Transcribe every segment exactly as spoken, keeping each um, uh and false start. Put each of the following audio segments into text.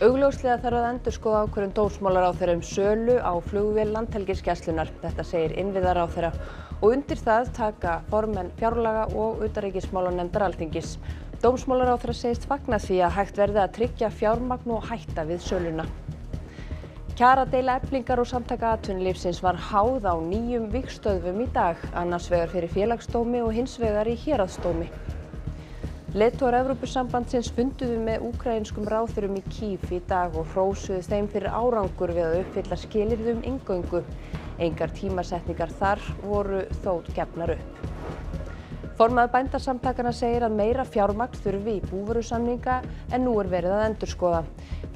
Augljóslega þarf að endurskoða ákvörðun dómsmálaráðherra um sölu á flugvél Landhelgisgæslunnar, þetta segir innviðaráðherra, og undir það taka formenn fjárlaga og utanríkismálanefndar Alþingis. Dómsmálaráðherra segist fagna því að hægt verði að tryggja fjármagn og hætta við söluna. Kjaradeila Eflingar og Samtaka atvinnulífsins var háð á nýjum vígstöðvum í dag, annars vegar fyrir félagsdómi og hins vegar í héraðsdómi. Leiðtogar Evrópusambandsins funduðu með úkraínskum ráðherrum í Kyiv í dag og hrósuðu þeim fyrir árangur við að uppfylla skilyrði um inngöngu. Engar tímasetningar þar voru þó gefnar upp. Formaður bændasamtakanna segir að meira fjármagn þurfi í búvörusamninga en nú er verið að endurskoða.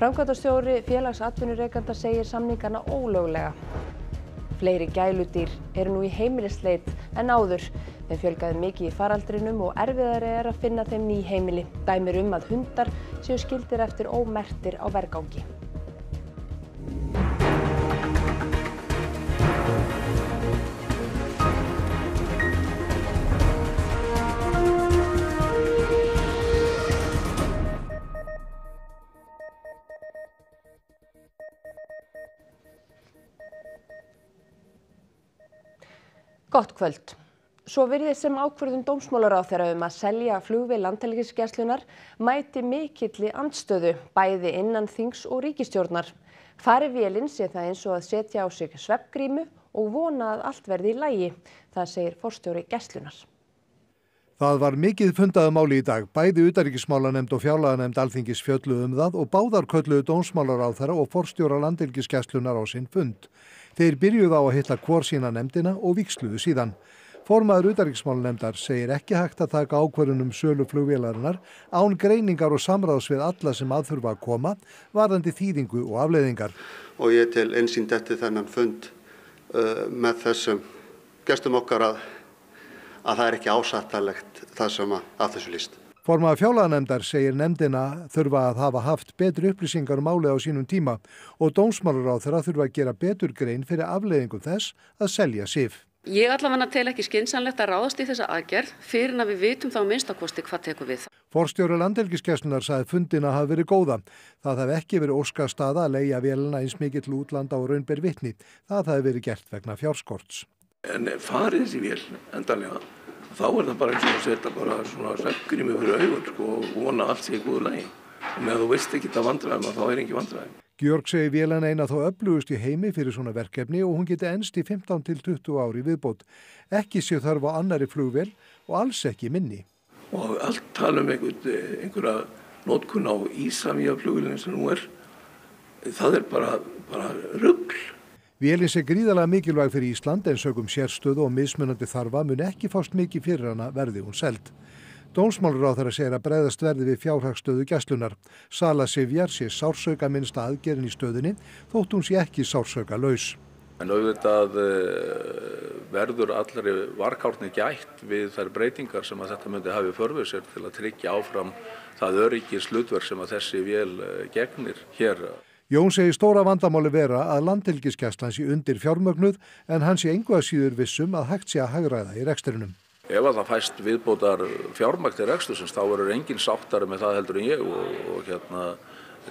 Framkvæmdastjóri félags atvinnurekanda segir samningana ólöglega. Fleiri gæludýr eru nú í heimilisleit en áður. Þeim fjölgaði mikið í faraldrinum og erfiðari er að finna þeim ný heimili. Dæmir um að hundar séu skildir eftir ómerktir á vergangi. Gott kvöld. Svo virðist sem ákvörðun dómsmálaráðherra um að selja flugvél Landhelgisgæslunnar mæti mikilli andstöðu, bæði innan þings og ríkisstjórnar. Fari vélin sé það eins og að setja á sig sveppgrímu og vona að allt verði í lagi, það segir forstjóri Gæslunnar. Það var mikið fundað um máli í dag, bæði utanríkismálanefnd og fjárlaganefnd Alþingis fjölluðu um það og báðar kölluðu dómsmálaráðherra og forstjóra Landhelgisgæslunnar á sinn fund. Þeir byrjuðu á að hitta hvor sína nefndina og víxluðu síðan. Formaður utanríkismálanefndar segir ekki hægt að taka ákvörðun um sölu flugvélarinnar án greiningar og samráðs við alla sem að þurfa að koma, varðandi þýðingu og afleiðingar. Og ég tel einsýnt eftir þennan fund uh, með þessum gestum okkar að, að það er ekki ásættanlegt það sem að, að þessu lýst. Formaður fjárlaganefndar segir nefndina þurfa að hafa haft betri upplýsingar um málið á sínum tíma og dómsmálaráðherra þurfa að gera betur grein fyrir afleiðingum þess að selja sif. Ég allavega tel ekki skynsamlegt að ráðast í þessa aðgerð fyrir en að við vitum þá minnstakosti hvað tekur við. Forstjóri Landhelgisgæslunnar sagði fundina hafa verið góða. Það hafi ekki verið óskastaða að leigja vélina eins mikill útlanda og raun ber vitni. Það hafi verið gert vegna fjárskorts. En farið þessi vél endanlega, þá er það bara eins og að setja bara svona sveppgrímu fyrir augun sko, og vona allt sé í góðu lagi. Og með þú veist ekki það vandræðum að þá er engin vandræðum. Georg segir vélana eina þó öflugust í heimi fyrir svona verkefni og hún geti enst í fimmtán til tuttugu ári viðbót. Ekki sé þörf á annari flugvél og alls ekki minni. Og allt tala um einhver, einhverja notkun á ísamíja flugvélina sem nú er, það er bara, bara rugl. Vélin sé gríðarlega mikilvæg fyrir Ísland en sökum sérstöðu og mismunandi þarfa mun ekki fást mikið fyrir hana verði hún seld. Dómsmálaráðherra segir að bregðast verði við fjárhagsstöðu Gæslunnar. Sala sifjar sé sársauka minnsta aðgerðin í stöðunni þótt hún sé ekki sársauka laus. En auðvitað verður allari varkárni gætt við þær breytingar sem að þetta myndi hafi förvið sér til að tryggja áfram það öryggis hlutverk sem að þessi vél gegnir hér. Jón segir stóra vandamáli vera að Landhelgisgæslan sé undir fjármögnuð en hann sé engu að síður vissum að hægt sé að hagræða í rekstrinum. Ef að það fæst viðbótar fjármagn til rekstursins þá verður engin sáttari með það heldur en ég og, og hérna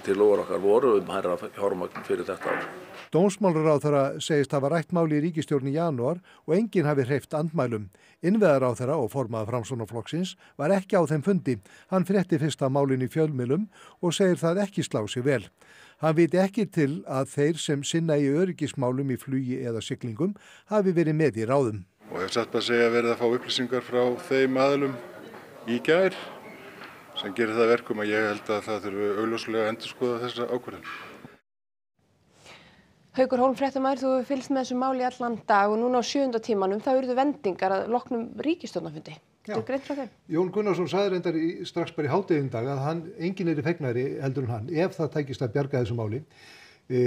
til lofar okkar voru um hærra fjármagn fyrir þetta ár. Dómsmálaráðherra segist hafa rætt máli í ríkisstjórn í janúar og enginn hafi hreyft andmælum. Innviðaráðherra og formaður Framsóknarflokksins var ekki á þeim fundi. Hann frétti fyrsta málin í fjölmiðlum og segir það ekki slá sig vel. Hann viti ekki til að þeir sem sinna í öryggismálum í flugi eða siglingum hafi verið með í ráðum. Og hef satt að segja verið að fá upplýsingar frá þeim aðlum í gær sem gerir það verkum að ég held að það þurfi augljóslega að endurskoða þessa ákvörðun. Haukur Hólm fréttamaður, þú hefur fylgst með þessu máli allan dag og núna á sjöunda tímanum það urðu vendingar að loknum ríkisstjórnarfundi. Þetta er greint frá þeim. Jón Gunnarsson sagði reyndar í, strax bara í hádeginu dag að hann, enginn er í fegnari heldur en hann ef það tækist að bjarga þessu máli. E,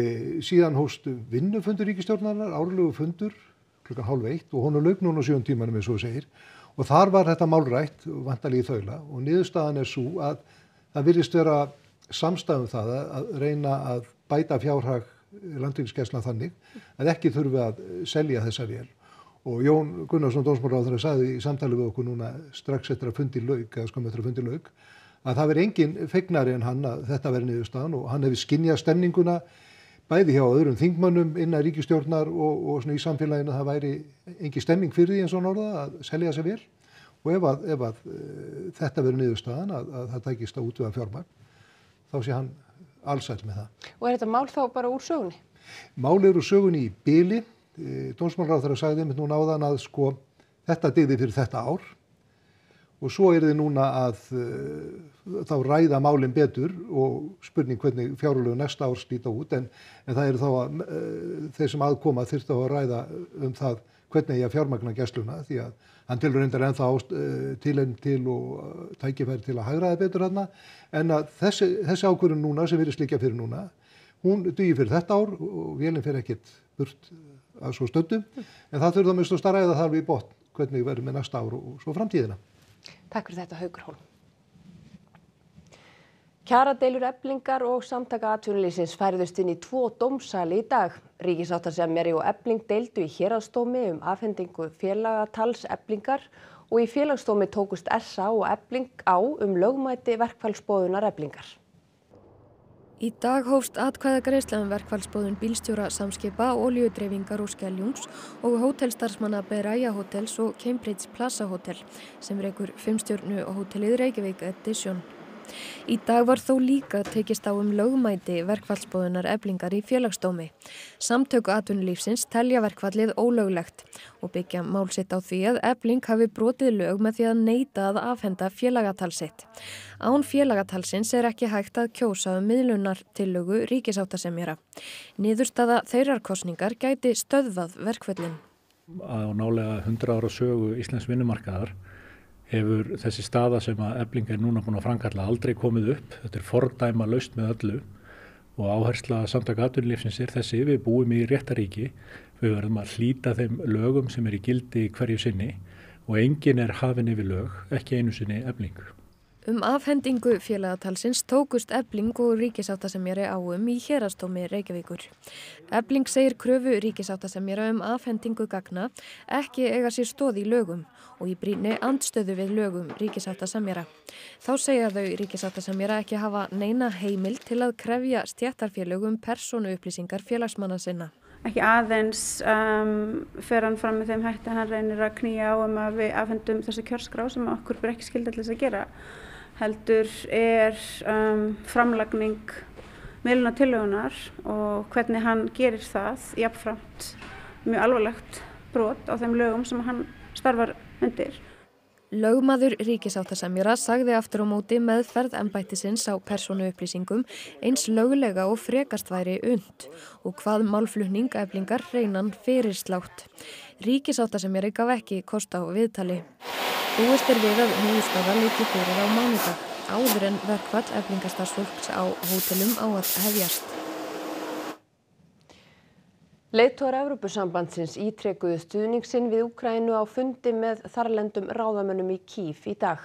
síðan hófst vinnufundur ríkisstjórnarinnar, árlegu fundur klukkan hálf eitt og honum lauk núna á sjöunda tímanum eins og segir. Og þar var þetta málrætt vantarlega í þaula og niðurstaðan er sú að það virðist vera samstæðum það að, að reyna að bæta fjárhag Landhelgisgæslan þannig að ekki þurfi að selja þessa vél. Og Jón Gunnarsson dómsmálaráðherra sagði í samtali við okkur núna strax eftir að fundi lauk, eða skömmu eftir að fundi lauk, að það veri engin fegnari en hann að þetta veri niðurstaðan og hann hefur skynjað stemninguna bæði hjá öðrum þingmönnum innan ríkisstjórnar og, og svona í samfélaginu að það væri engin stemming fyrir því eins og norða að selja sig vel og ef að, ef að þetta veri niðurstaðan að, að það tækist að útvega fjármagn þá sé hann allsæll með það. Og er þetta mál þá bara úr sögunni? Mál er úr sögunni í bili. Dómsmálaráðherra sagði einmitt núna áðan að sko þetta dygði fyrir þetta ár og svo er þið núna að uh, þá ræða málin betur og spurning hvernig fjárlög næsta ár slíta út en, en það eru þá að uh, þeir sem aðkoma þyrftu að ræða um það hvernig ég að fjármagna gæsluna því að hann tilur reyndar ennþá ást, uh, til enn til og uh, tækifæri til að hagraða betur þarna en að þessi, þessi ákvörðun núna sem virðist liggja fyrir núna hún dugir fyrir þetta ár og vélin fer ekkert burt að svo stöddu en það þurfum að mjög ræða þar við botn hvernig við verðum með næsta ár og svo framtíðina. Takk fyrir þetta, Haukur Hólm. Kjaradeilur Eflingar og Samtaka atvinnulífsins færðust inn í tvo dómsali í dag. Ríkissáttasemjari og Efling deildu í héraðsdómi um afhendingu félagatals Eflingar og í félagsdómi tókust S A og Efling á um lögmæti verkfallsboðunar Eflingar. Í dag hófst atkvæðagreiðsla um verkfallsboðun bílstjóra samskipa, olíudreifingar og skeljungs og hótelstarfsmanna Bergahotels og Cambridge Plaza Hotel sem rekur fimmstjörnu og hótelið Reykjavík Edition. Í dag var þó líka tekist á um lögmæti verkfallsboðunar Eflingar í félagsdómi. Samtök atvinnulífsins telja verkfallið ólöglegt og byggja mál sitt á því að Efling hafi brotið lög með því að neita að afhenda félagatal sitt. Án félagatalsins er ekki hægt að kjósa um miðlunar tillögu ríkisáttasemjara. Niðurstaða þeirrar kosningar gæti stöðvað verkföllin. Á nálega hundrað ára sögu Íslands vinnumarkaðar hefur þessi staða sem að Efling er núna búin að framkalla aldrei komið upp. Þetta er fordæma laust með öllu og áhersla Samtaka atvinnulífsins er þessi: við búum í réttaríki, við verðum að hlíta þeim lögum sem er í gildi hverju sinni og enginn er hafinn yfir lög, ekki einu sinni Efling. Um afhendingu félagatalsins tókust Efling og ríkisáttasemjari á um í héraðsdómi Reykjavíkur. Efling segir kröfu ríkisáttasemjara um afhendingu gagna ekki eiga sér stoð í lögum og í brýni andstöðu við lögum ríkisáttasemjara. Þá segja þau ríkisáttasemjara ekki hafa neina heimild til að krefja stéttarfélögum persónuupplýsingar félagsmanna sinna. Ekki aðeins um, fer hann fram með þeim hætti að hann reynir að knýja á um að við afhendum þessi kjörskrá sem okkur ber ekki skylda til þess að gera. Heldur er um, framlagning miðlunartillögunar og hvernig hann gerir það jafnframt mjög alvarlegt brot á þeim lögum sem hann starfar undir. Lögmaður ríkisáttasemjara sagði aftur á móti meðferð embættisins á persónuupplýsingum eins löglega og frekast væri unnt og hvað málflutning Eflingar reynan fyrir slátt. Ríkisáttasemjari gaf ekki kost á viðtali. Búist er við að niðurstaða liggi fyrir á mánudag, áður en verkfall Eflingarstarfsfólks á hótelum á að hefjast. Leiðtogar Evrópusambandsins ítrekuðu stuðning sinn við Úkraínu á fundi með þarlendum ráðamönnum í Kyiv í dag.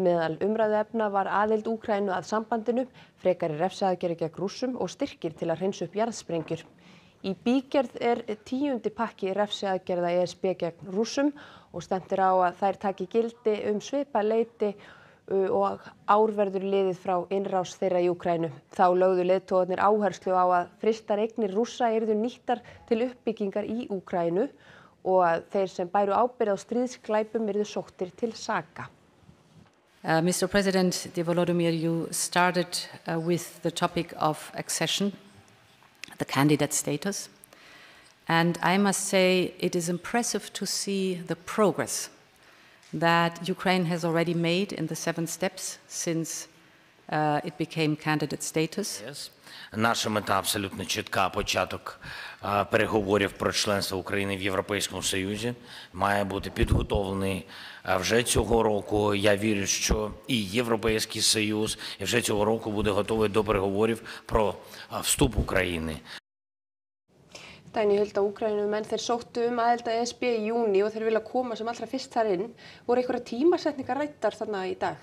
Meðal umræðuefna var aðild Úkraínu að sambandinu, frekari refsiaðgerðir gegn Rússum og styrkir til að hreinsa upp jarðsprengjur. Í bígerð er tíundi pakki refsiaðgerða E S B gegn Rússum og stendur á að þær taki gildi um svipa leyti og árverður liðið frá innrás þeirra í Úkraínu. Þá lögðu leiðtogarnir áherslu á að frystar eignir Rússa yrðu nýttar til uppbyggingar í Úkraínu og að þeir sem bæru ábyrgð á stríðsglæpum yrðu sóttir til saka. Uh, Mister President Volodymyr, you started uh, with the topic of accession, the candidate status, and I must say it is impressive to see the progress that Ukraine has already made in the seven steps since uh, it became candidate status. Yes. Наша мета абсолютно чітка, початок переговорів про членство України в Європейському Союзі має бути підготовлений вже цього року. Я вірю, що і Європейський Союз і вже цього року буде готовий до переговорів про вступ України. Þannig hölda Úkraínumenn þeir sóttu um aðild að E S B í júní og þeir vilja koma sem allra fyrst þar inn. Voru einhverja tímasetningar ræddar þarna í dag?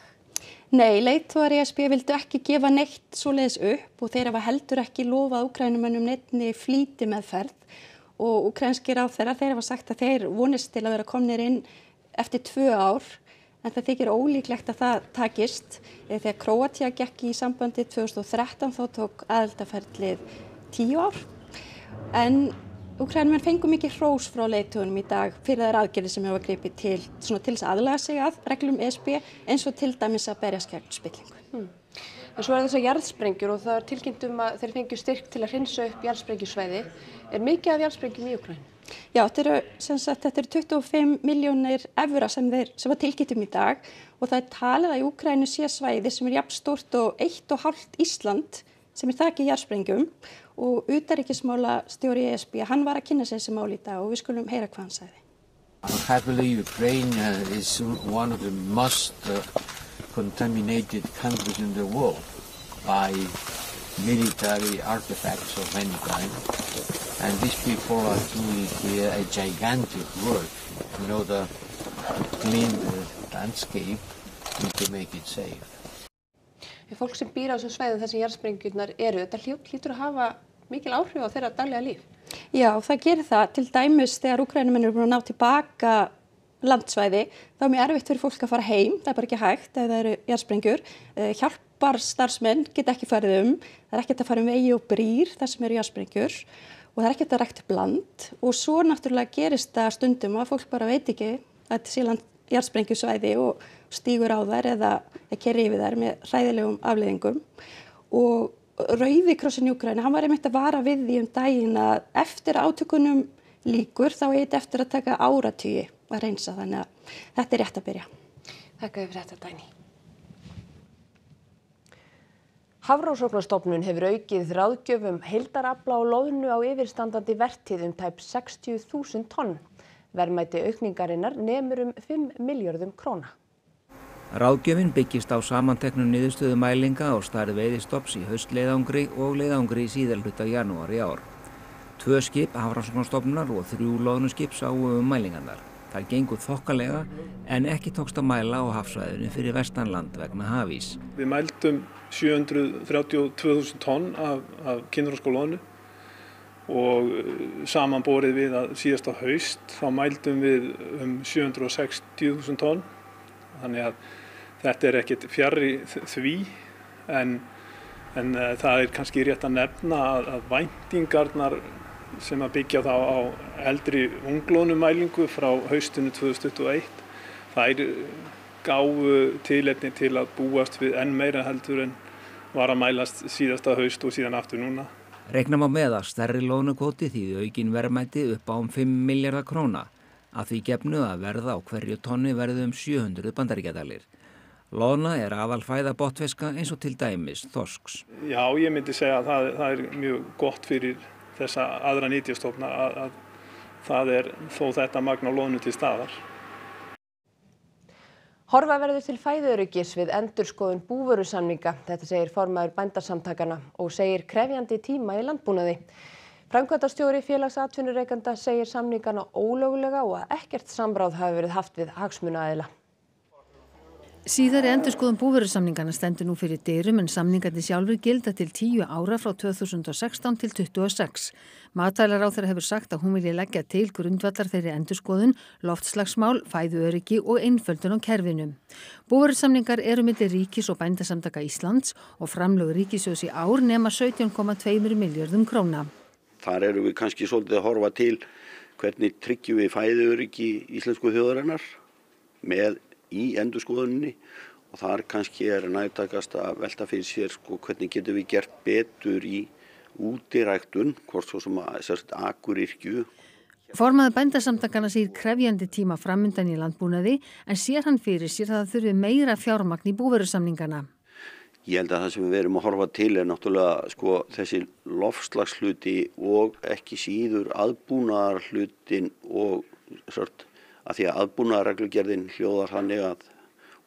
Nei, leiðtogar E S B vildu ekki gefa neitt svoleiðis upp og þeir hafa heldur ekki lofað Úkraínumönnum neinni flýti meðferð og úkraínskir ráðherrar þeir hafa sagt að þeir vonist til að vera komnir inn eftir tvö ár en það þykir ólíklegt að það takist. Þegar Króatía gekk í sambandi tvö þúsund og þrettán þá tók aðildarferlið tíu ár. En Úkraínumenn fengu mikið hrós frá leiðtogunum í dag fyrir þær aðgerðir sem hafa gripið til svona til þess að aðlaga sig að reglum E S B eins og til dæmis að berjast gegn spillingu. Hmm. En svo er þessar jarðsprengjur og það er tilkynnt um að þeir fengju styrk til að hreinsa upp jarðsprengjusvæði. Er mikið af jarðsprengjum í Úkraínu? Já, þetta eru, sem sagt, þetta eru tuttugu og fimm milljónir evra sem þeir sem var tilkynnt um í dag og það er talið að í Úkraínu sé svæði sem er jafn stórt og eitt og hálft Ísland sem er þakið jarðsprengjum og utanríkismálastjóri E S B, hann var að kynna sig þessi mál í dag og við skulum heyra hvað hann sagði. Happily, Ukraine is one of the most uh, contaminated countries in the world by military artifacts of any kind, and these people are doing here a gigantic work in order to clean the landscape and to make it safe. Ef fólk sem býr á þessum svæðum þar sem jarðsprengjurnar eru, þetta hlýtur að hafa mikil áhrif á þeirra daglega líf. Já, það gerir það. Til dæmis þegar Úkraínumenn eru búin að ná tilbaka landsvæði, þá er mjög erfitt fyrir fólk að fara heim. Það er bara ekki hægt ef það eru jarðsprengjur. Hjálparstarfsmenn geta ekki farið um. Það er ekkert að fara um vegi og brýr þar sem eru jarðsprengjur og það er ekkert að rækta bland. Og svo náttúrulega gerist það stundum að fólk bara veit ekki að þetta sé land jarðsprengjusvæði og stígur á þær eða keyrir yfir þær með hræðilegum afleiðingum. Og Rauði krossinn í Úkraínu, hann var einmitt að vara við því um daginn að eftir átökunum líkur þá eigi þetta eftir að taka áratugi að reynsa, þannig að þetta er rétt að byrja. Þakka þér fyrir þetta, Dagný. Hafrannsóknastofnun hefur aukið ráðgjöf um heildarafla og loðnu á yfirstandandi vertíð um tæp sextíu þúsund tonn. Verðmæti aukningarinnar nemur um fimm milljörðum króna. Ráðgjöfin byggist á samanteknum niðurstöðu mælinga á stærð veiðistofns í haustleiðangri og leiðangri í síðarhluta janúar í ár. Tvö skip Hafrannsóknastofnunar og þrjú loðnuskip sáu um mælingarnar. Þær gengu þokkalega en ekki tókst að mæla á hafsvæðinu fyrir vestanland vegna hafís. Við mældum sjö hundruð þrjátíu og tvö þúsund tonn af, af kynþroskaloðnu. Og samanborið við að síðasta haust þá mældum við um sjö hundruð og sextíu þúsund tonn. Þannig að þetta er ekkert fjarri því en, en það er kannski rétt að nefna að, að væntingarnar sem að byggja þá á eldri unglónumælingu frá haustinu tvö þúsund tuttugu og eitt, þær gáfu tilefni til að búast við enn meira heldur en var að mælast síðasta haust og síðan aftur núna. Reiknum á með að stærri lónukvóti þýði aukin verðmæti upp á um fimm milljarða króna að því gefnu að verða á hverju tonni verði um sjö hundruð bandaríkjadalir. Lóna er aðalfæða botnfiska eins og til dæmis þorsks. Já, ég myndi segja að það, það er mjög gott fyrir þessa aðra nytjastofna að, að það er þó þetta magn á lónu til staðar. Horfa verður til fæðuöryggis við endurskoðun búvörusamninga, þetta segir formaður bændasamtakana og segir krefjandi tíma í landbúnaði. Framkvæmdastjóri félags atvinnurekenda segir samningana ólögulega og að ekkert samráð hafi verið haft við hagsmunaaðila. Síðari endurskoðun búvörusamningana stendur nú fyrir dyrum en samningarnir sjálfur gilda til tíu ára frá tvö þúsund og sextán til tvö þúsund tuttugu og sex. Matvælaráðherra hefur sagt að hún vilji leggja til grundvallar þeirri endurskoðun, loftslagsmál, fæðuöryggi og einföldun á kerfinu. Búvörusamningar eru milli ríkis og bændasamtaka Íslands og framlög ríkissjóðs í ár nema sautján komma tveimur milljörðum króna. Þar eru við kannski svolítið að horfa til hvernig tryggjum við fæðuöryggi íslensku þjóðarinnar með í endurskoðuninni og þar kannski er nærtækast að velta fyrir sér sko hvernig getum við gert betur í útiræktun, hvort svo sem að sérst akuryrkju. Formaður bændasamtakana segir krefjandi tíma framundan í landbúnaði en sér hann fyrir sér að það þurfi meira fjármagn í búvörusamningana. Ég held að það sem við erum að horfa til er náttúrulega sko þessi loftslagshluti og ekki síður aðbúnaðarhlutin og sérst að því að aðbúnaðarreglugerðin hljóðar þannig að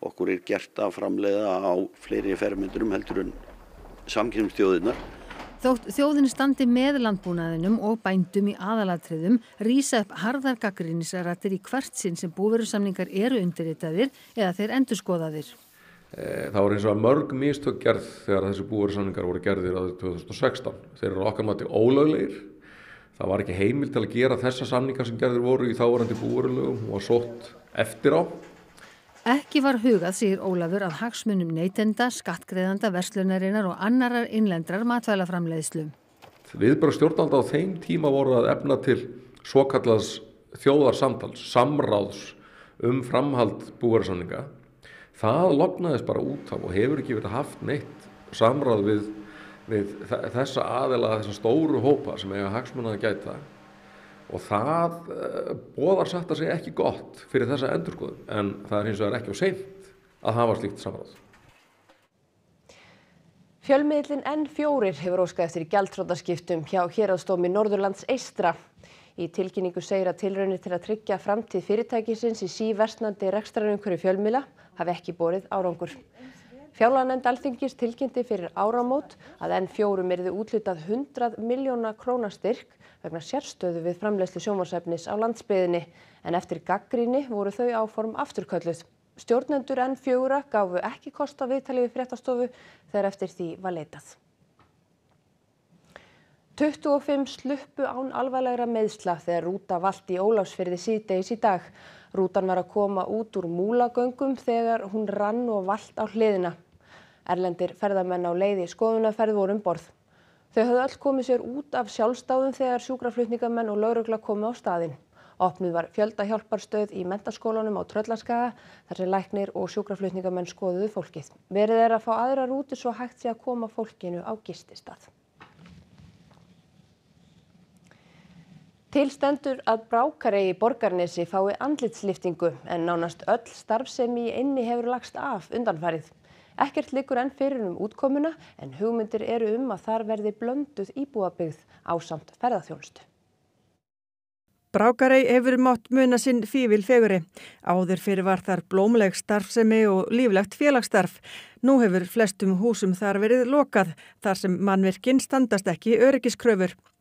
okkur er gert að framleiða á fleiri fermetrum heldur en samkeppnisþjóðirnar. Þótt þjóðin standi með landbúnaðinum og bændum í aðalatriðum rísa upp harðar gagnrýnisraddir í hvert sinn sem búvörusamningar eru undirritaðir eða þeir endurskoðaðir. Það voru eins og að mörg mistök gerð þegar þessi búvörusamningar voru gerðir árið tvö þúsund og sextán. Þeir eru okkar mati ólöglegir. Það var ekki heimild til að gera þessa samningar sem gerðir voru í þáverandi búvörulögum og sótt eftir á. Ekki var hugað, segir Ólafur, að hagsmunum neytenda, skattgreiðanda, verslunarinnar og annarar innlendrar matvælaframleiðslu. Við bara stjórnalda á þeim tíma voru að efna til svokallaðs þjóðarsamtals, samráðs um framhald búvörusamninga. Það lognaðist bara út af og hefur ekki verið haft neitt samráð við, við þessa aðila, þessa stóru hópa sem eiga hagsmunum að gæta. Og það boðar satt að segja ekki gott fyrir þessa endurskoðun, en það er hins vegar ekki of seint að hafa slíkt samráð. Fjölmiðillinn N fjögur hefur óskað eftir gjaldþrotaskiptum hjá héraðsdómi Norðurlands eystra. Í tilkynningu segir að tilraunir til að tryggja framtíð fyrirtækisins í síversnandi rekstrarumhverfi fjölmiðla hafi ekki borið árangur. Fjárlaganefnd Alþingis tilkynnti fyrir áramót að N fjögur yrði úthlutað hundrað milljóna króna styrk vegna sérstöðu við framleiðslu sjónvarpsefnis á landsbyggðinni, en eftir gagnrýni voru þau áform afturkölluð. Stjórnendur N fjögur gáfu ekki kost á viðtali við fréttastofu þegar eftir því var leitað. tuttugu og fimm sluppu án alvarlegra meiðsla þegar rúta valt í Óláfsfirði síðdegis í dag. Rútan var að koma út úr múlagöngum þegar hún rann og valt á hliðina. Erlendir ferðamenn á leið í skoðunarferð voru um borð. Þau höfðu öll komið sér út af sjálfsdáðum þegar sjúkraflutningamenn og lögregla komu á staðinn. Opnuð var fjöldahjálparstöð í menntaskólanum á Tröllaskaga þar sem læknir og sjúkraflutningamenn skoðuðu fólkið. Verið er að fá aðra rúti svo hægt sé að koma fólkinu á gististað. Til stendur að Brákarey í Borgarnesi fái andlitslyftingu en nánast öll starfsemi í eynni hefur lagst af undanfarið. Ekkert liggur enn fyrir um útkomuna en hugmyndir eru um að þar verði blönduð íbúabyggð ásamt ferðaþjónustu. Brákarey hefur mátt muna sinn fívil fegurri. Áður fyrir var þar blómleg starfsemi og líflegt félagsstarf. Nú hefur flestum húsum þar verið lokað þar sem mannvirkin standast ekki öryggiskröfur.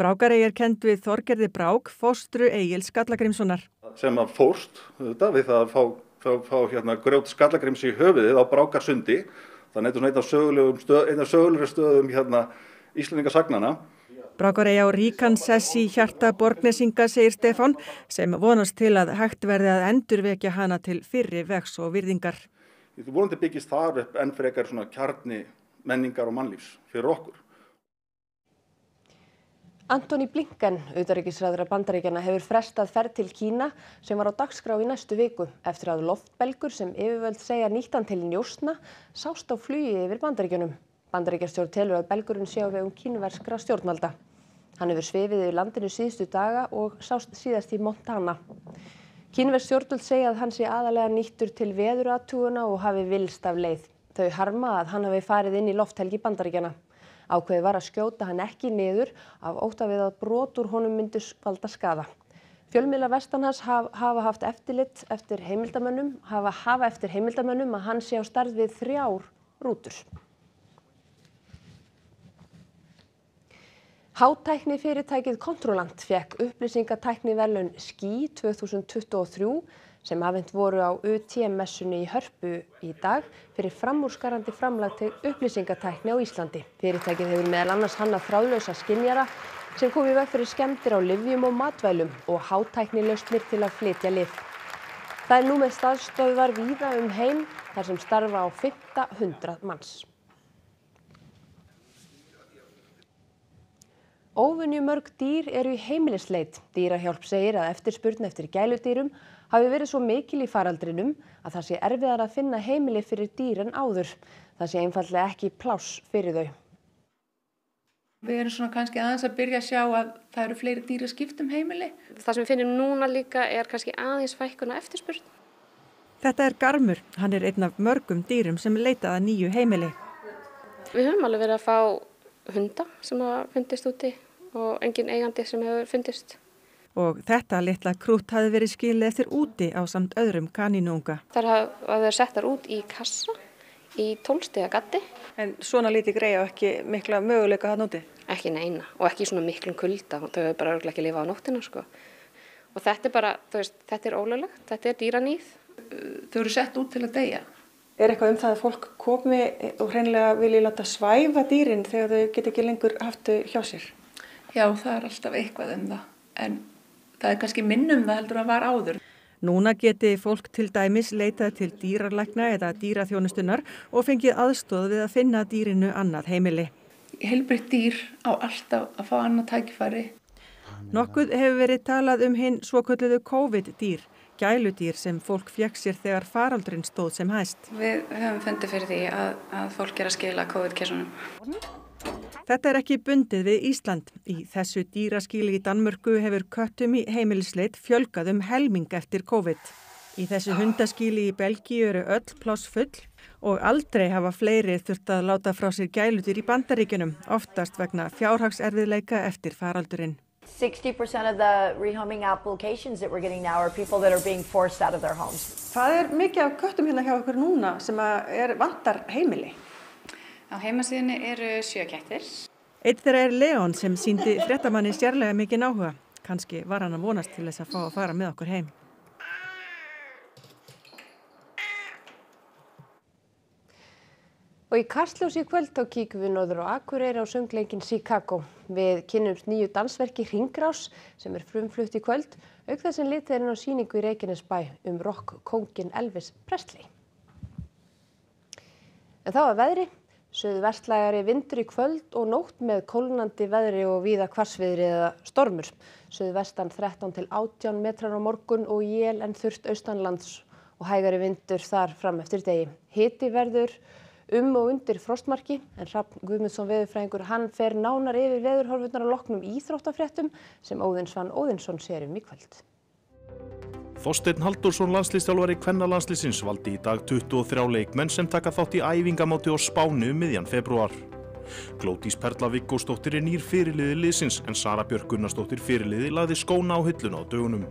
Brákarey er kennd við Þorggerði Brák, fóstru Egills Skallagrímssonar. Sem að fórst auðvitað, við það að fá, fá, fá hérna, grjót Skallagríms í höfuðið á Brákarsundi. Þannig að þetta er einn af sögulegri stöðum hérna, Íslendingasagnana. Brákarey á ríkan sess í hjarta Borgnesinga, segir Stefán, sem vonast til að hægt verði að endurvekja hana til fyrri vegs og virðingar. Þú vonandi byggist þar upp enn fyrir eitthvað svona kjarni menningar og mannlífs fyrir okkur. Anthony Blinken, utanríkisráðherra Bandaríkjanna, hefur frestað ferð til Kína sem var á dagskrá í næstu viku eftir að loftbelgur sem yfirvöld segja nýttan til njósna sást á flugi yfir Bandaríkjunum. Bandaríkjastjórn telur að belgurinn sé á vegum kínverskra stjórnvalda. Hann hefur svifið yfir landinu síðustu daga og sást síðast í Montana. Kínversk stjórnvöld segja að hann sé aðalega nýttur til veðuratuguna og hafi villst af leið. Þau harma að hann hafi farið inn í lofthelgi Bandaríkjanna. Ákveðið var að skjóta hann ekki niður af ótta við að brotur honum myndi valda skaða. Fjölmiðla vestanhans hafa haft eftirlit eftir heimildamönnum, hafa hafa eftir heimildamönnum að hann sé á stærð við þrjár rútur. Hátækni fyrirtækið Kontróland fekk upplýsingatækniverðlaun Ski tvö þúsund tuttugu og þrjú sem afhent voru á U T M-messunni í Hörpu í dag fyrir framúrskarandi framlag til upplýsingatækni á Íslandi. Fyrirtækið hefur meðal annars hannað þráðlausa skynjara sem kom í veg fyrir skemmdir á lyfjum og matvælum og hátæknilausnir til að flytja lyf. Það er nú með staðstofar víða um heim þar sem starfa á fimmtán hundruð manns. Óvenju mörg dýr eru í heimilisleit. Dýrahjálp segir að eftirspurn eftir gæludýrum hafi verið svo mikil í faraldrinum að það sé erfiðar að finna heimili fyrir dýr en áður. Það sé einfallega ekki pláss fyrir þau. Við erum svona kannski aðeins að byrja að sjá að það eru fleiri dýr að skipta um heimili. Það sem við finnum núna líka er kannski aðeins fækkun á eftirspurn. Þetta er Garmur. Hann er einn af mörgum dýrum sem leitaði að nýju heimili. Við höfum alveg verið að fá hunda sem hafa fundist úti og engin eigandi sem hefur fundist. Og þetta litla krút hafi verið skilið eftir úti á samt öðrum kanínunga. Þar hafa verið settar út í kassa í tólf stiga gaddi. En svona lítið greiða ekki mikla möguleika þarna úti? Ekki neina og ekki svona miklum kulda, þau hefur bara örugglega ekki lifað á nóttina sko. Og þetta er bara, þú veist, þetta er ólöglegt, þetta er dýraníð. Þau eru sett út til að deyja. Er eitthvað um það að fólk komi og hreinlega vilji láta svæfa dýrin þegar þau geta ekki lengur haft þau hjá sér? Já, það er alltaf eitthvað um það, en það er kannski minnum það heldur að var áður. Núna geti fólk til dæmis leitað til dýralækna eða dýraþjónustunnar og fengið aðstoð við að finna dýrinu annað heimili. Heilbrigt dýr á alltaf að fá annað tækifæri. Nokkuð hefur verið talað um hinn svokölluðu COVID-dýr, gæludýr sem fólk fékk sér þegar faraldurinn stóð sem hæst. Við höfum fundið fyrir því að, að fólk er að skila COVID-keisunum. Þetta er ekki bundið við Ísland. Í þessu dýraskíli í Danmörku hefur köttum í heimilisleit fjölgað um helming eftir COVID. Í þessu hundaskíli í Belgíu eru öll pláss full og aldrei hafa fleiri þurft að láta frá sér gæludyr í Bandaríkjunum, oftast vegna fjárhagserfiðleika eftir faraldurinn. sixty percent of the rehoming applications that we're getting now are people that are being forced out of their homes. Það er mikið af köttum hérna hjá okkur núna sem er vantar heimili. Á heimasíðinni eru sjö kettir. Eitt þeirra er Leon sem sýndi fréttamanni sérlega mikinn áhuga. Kannski var hann að vonast til þess að fá að fara með okkur heim. Og í Kastljósi í kvöld þá kíkum við norður á Akureyri á söngleikinn Chicago. Við kynnumst nýju dansverki Hringrás sem er frumflutt í kvöld, auk þess sem litið er inn á sýningu í Reykjanesbæ um rokkkónginn Elvis Presley. En þá er veðrið. Suðvestlægari vindur í kvöld og nótt með kólnandi veðri og víða hvassviðri eða stormur. Suðvestan þrettán til átján metrar á morgun og él en þurrt austanlands og hægari vindur þar fram eftir degi. Hiti verður um og undir frostmarki en Hrafn Guðmundsson veðurfræðingur hann fer nánar yfir veðurhorfurnar á loknum íþróttafréttum sem Óðinsvann Óðinsson sér um í kvöld. Þorsteinn Halldórsson landsliðsþjálfari kvennalandsliðsins valdi í dag tuttugu og þrjá leikmenn sem taka þátt í æfingamáti á Spáni um miðjan febrúar. Glódís Perla Viggósdóttir er nýr fyrirliði liðsins en Sara Björk Gunnarsdóttir fyrirliði lagði skóna á hilluna á dögunum.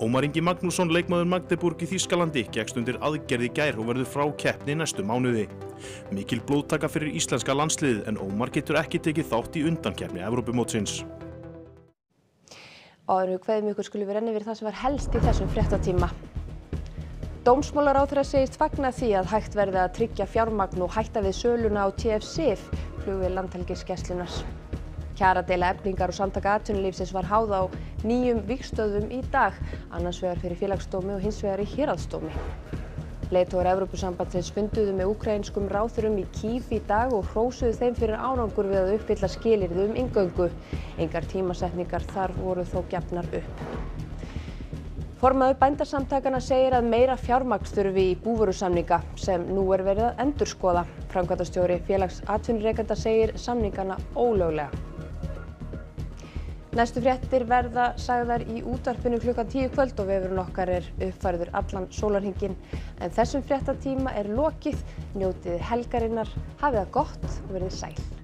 Ómar Ingi Magnússon leikmaður Magdeburg í Þýskalandi gekkst undir aðgerð í gær og verður frá keppni næstu mánuði. Mikil blóðtaka fyrir íslenska landsliðið en Ómar getur ekki tekið þátt í undankeppni Evrópumótsins. Áður hvaðum ykkur skulum við renna yfir það sem var helst í þessum fréttatíma. Dómsmálaráðherra segist fagna því að hægt verði að tryggja fjármagn og hætta við söluna á T F C F, flugvél Landhelgisgæslunar. Kjaradeila Eflingar og Samtök Atvinnulífsins var háð á nýjum vígstöðum í dag, annars vegar fyrir félagsdómi og hins vegar í héraðsdómi. Leiðtogar Evrópusambandsins funduðu með úkraínskum ráðherrum í Kyiv í dag og hrósuðu þeim fyrir árangur við að uppfylla skilyrði um inngöngu. Engar tímasetningar þar voru þó gefnar upp. Formaður bændasamtakanna segir að meira fjármagn þurfi í búvörusamninga sem nú er verið að endurskoða. Framkvæmdastjóri félags atvinnurekenda segir samningana ólöglega. Næstu fréttir verða sagðar í útvarpinu klukkan tíu kvöld og vefurinn okkar er uppfærður allan sólarhringinn. En þessum fréttatíma er lokið, njótið helgarinnar, hafið það gott og verið sæl.